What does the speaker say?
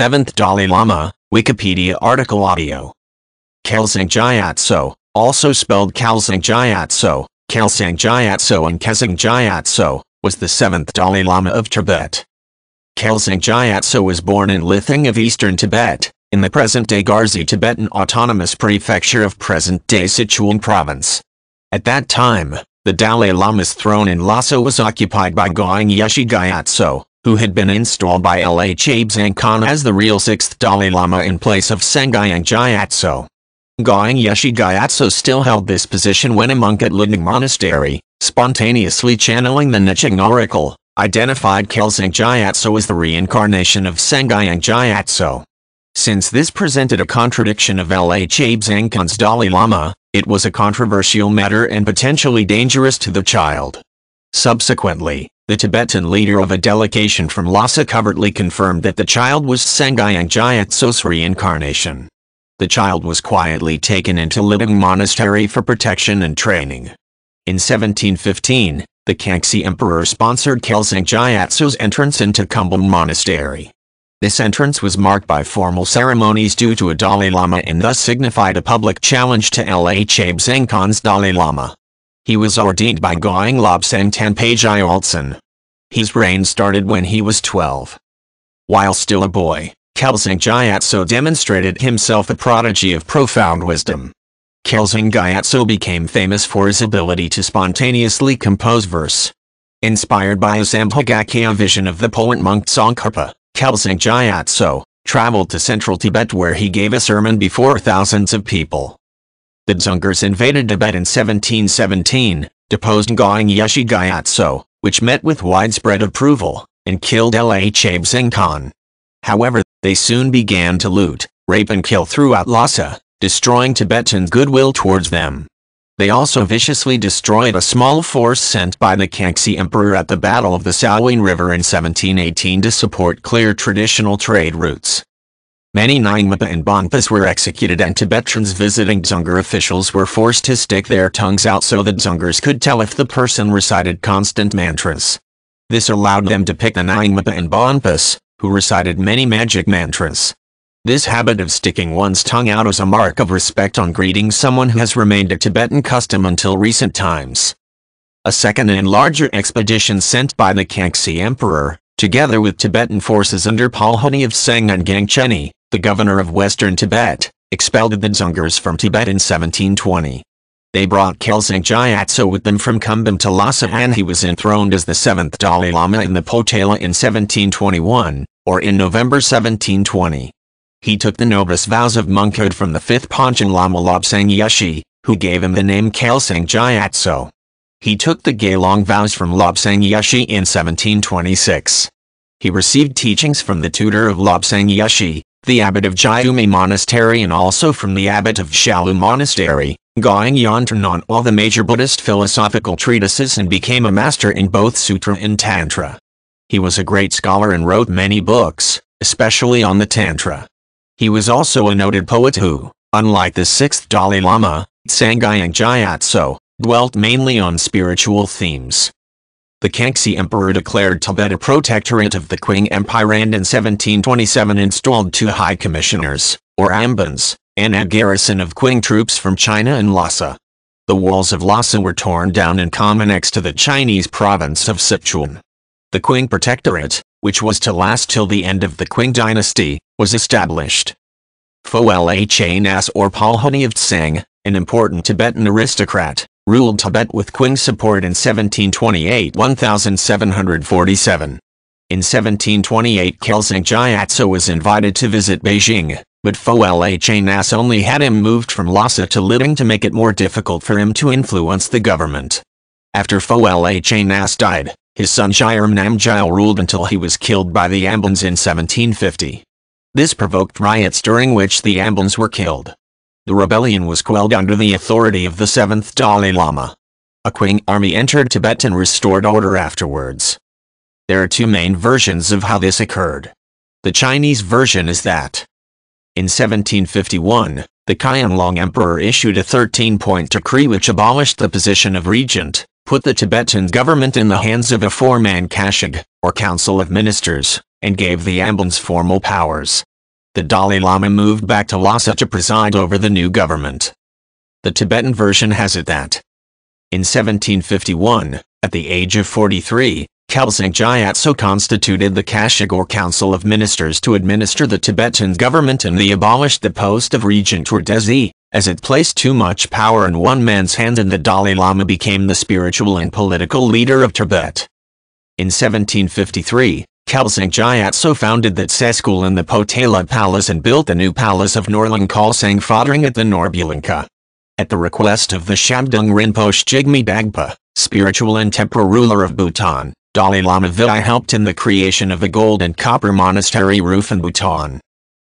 7th Dalai Lama, Wikipedia article audio. Kelsang Gyatso, also spelled Kelsang Gyatso and Kesang Gyatso, was the 7th Dalai Lama of Tibet. Kelsang Gyatso was born in Litang of eastern Tibet, in the present-day Garzi Tibetan Autonomous Prefecture of present-day Sichuan Province. At that time, the Dalai Lama's throne in Lhasa was occupied by Ngawang Yeshe Gyatso, who had been installed by Lhazang Khan as the real 6th Dalai Lama in place of Tsangyang Gyatso. Ngawang Yeshe Gyatso still held this position when a monk at Ludnig Monastery, spontaneously channeling the Niching Oracle, identified Kelsang Gyatso as the reincarnation of Tsangyang Gyatso. Since this presented a contradiction of Lhazang Khan's Dalai Lama, it was a controversial matter and potentially dangerous to the child. Subsequently, the Tibetan leader of a delegation from Lhasa covertly confirmed that the child was Tsangyang Gyatso's reincarnation. The child was quietly taken into Litang Monastery for protection and training. In 1715, the Kangxi Emperor sponsored Kelsang Gyatso's entrance into Kumbum Monastery. This entrance was marked by formal ceremonies due to a Dalai Lama and thus signified a public challenge to Lhazang Khan's Dalai Lama. He was ordained by Ngawang Lobsang Tenpai Gyaltsen. His reign started when he was 12. While still a boy, Kelsang Gyatso demonstrated himself a prodigy of profound wisdom. Kelsang Gyatso became famous for his ability to spontaneously compose verse. Inspired by a Samhagakya vision of the poet monk Tsongkhapa, Kelsang Gyatso traveled to central Tibet where he gave a sermon before thousands of people. The Dzungars invaded Tibet in 1717, deposed Ngawang Yeshe Gyatso, which met with widespread approval, and killed Lhazang Khan. However, they soon began to loot, rape and kill throughout Lhasa, destroying Tibetan goodwill towards them. They also viciously destroyed a small force sent by the Kangxi Emperor at the Battle of the Salween River in 1718 to support clear traditional trade routes. Many Nyingma and Bonpas were executed and Tibetans visiting Dzungar officials were forced to stick their tongues out so the Dzungars could tell if the person recited constant mantras. This allowed them to pick the Nyingma and Bonpas, who recited many magic mantras. This habit of sticking one's tongue out is a mark of respect on greeting someone has remained a Tibetan custom until recent times. A second and larger expedition sent by the Kangxi Emperor, together with Tibetan forces under Paul Huni of Seng and Gangcheni, the governor of western Tibet, expelled the Dzungars from Tibet in 1720. They brought Kelsang Gyatso with them from Kumbum to Lhasa and he was enthroned as the 7th Dalai Lama in the Potala in 1721, or in November 1720. He took the novice vows of monkhood from the 5th Panchen Lama Lobsang Yeshe, who gave him the name Kelsang Gyatso. He took the Gelong vows from Lobsang Yeshe in 1726. He received teachings from the tutor of Lobsang Yeshe, the abbot of Jayumi Monastery and also from the abbot of Vshalu Monastery, Gawang Yantran on all the major Buddhist philosophical treatises and became a master in both Sutra and Tantra. He was a great scholar and wrote many books, especially on the Tantra. He was also a noted poet who, unlike the 6th Dalai Lama, Tsangyang Gyatso, dwelt mainly on spiritual themes. The Kangxi Emperor declared Tibet a protectorate of the Qing Empire and in 1727 installed 2 High Commissioners, or Ambans, and a garrison of Qing troops from China and Lhasa. The walls of Lhasa were torn down in Common to the Chinese province of Sichuan. The Qing Protectorate, which was to last till the end of the Qing dynasty, was established. Pholhanas or Paul Huni of Seng, an important Tibetan aristocrat, ruled Tibet with Qing support in 1728–1747. In 1728 Kelsang Gyatso was invited to visit Beijing, but Pholhanas only had him moved from Lhasa to Litang to make it more difficult for him to influence the government. After Pholhanas died, his son Jairam Namgyal ruled until he was killed by the Ambans in 1750. This provoked riots during which the Ambans were killed. The rebellion was quelled under the authority of the 7th Dalai Lama. A Qing army entered Tibet and restored order afterwards. There are 2 main versions of how this occurred. The Chinese version is that in 1751, the Qianlong Emperor issued a 13-point decree which abolished the position of regent, put the Tibetan government in the hands of a 4-man Kashag, or Council of Ministers, and gave the Ambans formal powers, the Dalai Lama moved back to Lhasa to preside over the new government. The Tibetan version has it that in 1751, at the age of 43, Kelsang Gyatso constituted the Kashag or Council of Ministers to administer the Tibetan government, and he abolished the post of regent or Desi, as it placed too much power in one man's hands, and the Dalai Lama became the spiritual and political leader of Tibet. In 1753, Kelsang Gyatso founded the Tse school in the Potala Palace and built the new palace of Norlang Kalsang Fodring at the Norbulanka. At the request of the Shabdung Rinpoche Jigme Dagpa, spiritual and temporal ruler of Bhutan, Dalai Lama Vichai helped in the creation of a gold and copper monastery roof in Bhutan.